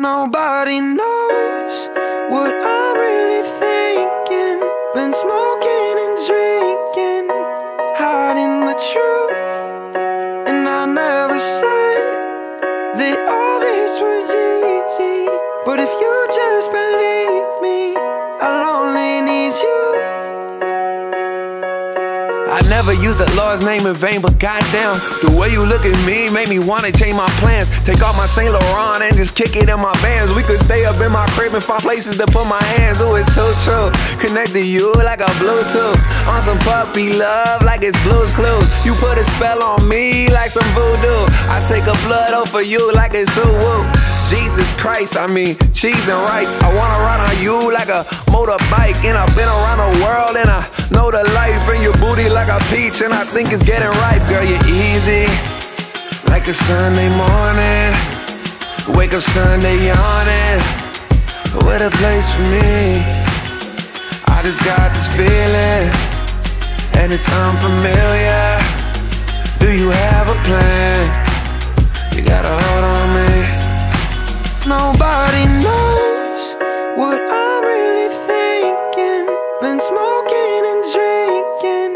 Nobody knows what I'm really thinking when smoking and drinking, hiding the truth. And I never said that all this was easy, but if you just believe me, I'll only need you. I never used the Lord's name in vain, but goddamn, the way you look at me made me wanna change my plans. Take off my Saint Laurent and just kick it in my Vans. We could stay up in my crib and find places to put my hands. Ooh, it's too true. Connect to you like a Bluetooth. On some puppy love like it's Blue's Clues. You put a spell on me like some voodoo. I take a blood oath for you like it's woo-woo. Jesus Christ, I mean cheese and rice. I wanna ride on you like a motorbike, and I've been around the world and I know the life. In your booty like a peach, and I think it's getting ripe. Girl, you're easy like a Sunday morning. Wake up Sunday yawning. What a place for me. I just got this feeling and it's unfamiliar. Do you have a plan? You gotta hold on me. Nobody knows what I'm really thinking. Been smoking and drinking,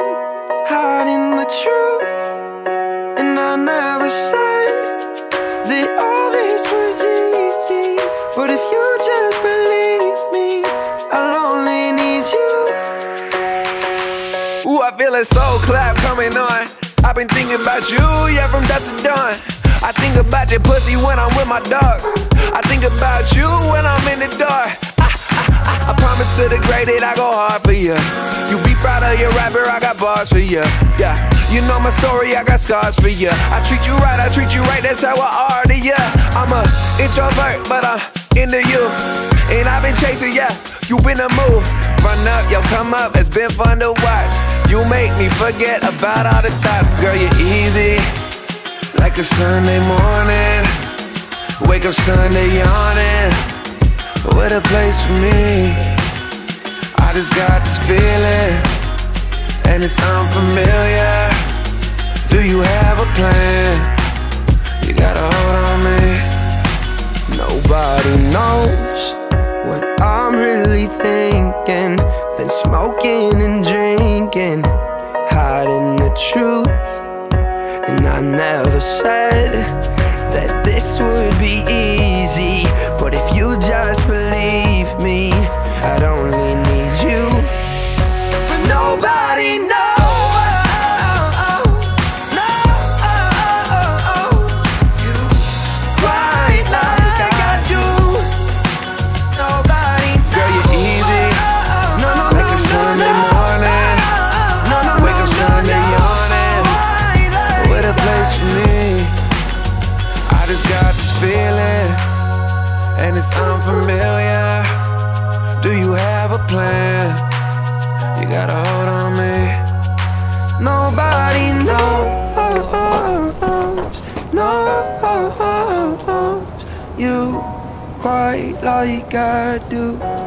hiding the truth. And I never said that all this was easy, but if you just believe me, I'll only need you. Ooh, I feel a soul clap coming on. I've been thinking about you, yeah, from dusk to dawn. I think about your pussy when I'm with my dog. I think about you when I'm in the dark. I promise to the grave that I go hard for you. You be proud of your rapper, I got bars for you. Yeah, you know my story, I got scars for you. I treat you right, that's how I are to you. I'm a introvert, but I'm into you. And I've been chasing, yeah, you been a move. Run up, yo, come up, it's been fun to watch. You make me forget about all the thoughts. Girl, you're easy like a Sunday morning. Wake up Sunday yawning. What a place for me. I just got this feeling and it's unfamiliar. Do you have a plan? You gotta hold on me. Nobody knows what I'm really thinking. Been smoking and drinking, hiding the truth. And I never said that this would be easy, but if you just believe me, I'd only need you. But nobody knows. And it's unfamiliar. Do you have a plan? You gotta hold on me. Nobody knows, knows you quite like I do.